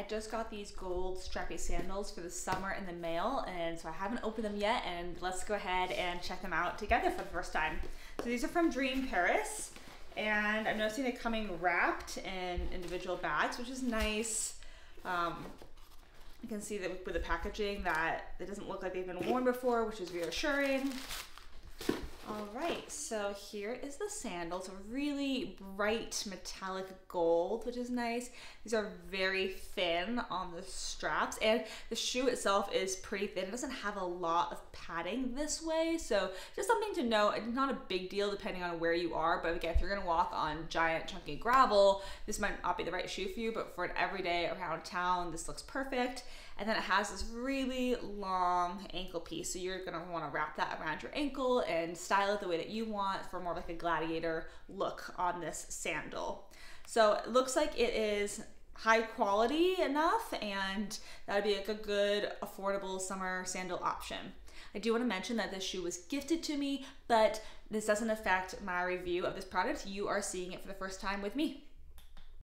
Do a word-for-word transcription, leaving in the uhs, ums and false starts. I just got these gold strappy sandals for the summer in the mail, and so I haven't opened them yet, and let's go ahead and check them out together for the first time. So these are from Dream Pairs, and I'm noticing they're coming wrapped in individual bags, which is nice. Um, you can see that with the packaging that it doesn't look like they've been worn before, which is reassuring. All right, so here is the sandals, a really bright metallic gold, which is nice. These are very thin on the straps, and the shoe itself is pretty thin. It doesn't have a lot of padding this way, so just something to know. It's not a big deal depending on where you are, but again, if you're gonna walk on giant chunky gravel, this might not be the right shoe for you, but for an everyday around town, this looks perfect. And then it has this really long ankle piece, so you're gonna wanna wrap that around your ankle and style it the way that you want for more like a gladiator look on this sandal. So it looks like it is high quality enough, and that'd be like a good affordable summer sandal option. I do want to mention that this shoe was gifted to me, but this doesn't affect my review of this product. You are seeing it for the first time with me.